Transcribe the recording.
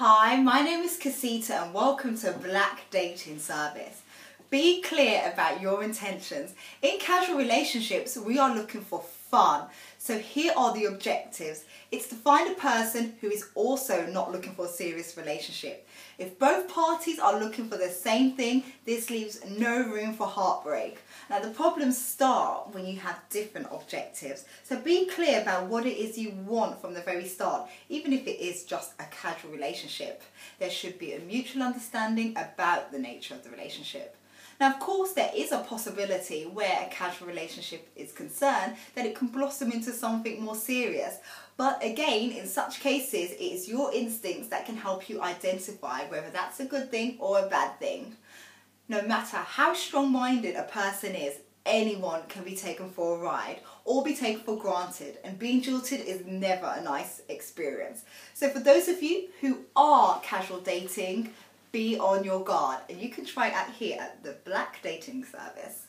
Hi, my name is Casita and welcome to Black Dating Service. Be clear about your intentions. In casual relationships, we are looking for fun. So here are the objectives. It's to find a person who is also not looking for a serious relationship. If both parties are looking for the same thing, this leaves no room for heartbreak. Now the problems start when you have different objectives. So be clear about what it is you want from the very start, even if it is just a casual relationship. There should be a mutual understanding about the nature of the relationship. Now, of course, there is a possibility where a casual relationship is concerned that it can blossom into something more serious. But again, in such cases, it is your instincts that can help you identify whether that's a good thing or a bad thing. No matter how strong-minded a person is, anyone can be taken for a ride or be taken for granted, and being jilted is never a nice experience. So for those of you who are casual dating, be on your guard, and you can try it out here at the Black Dating Service.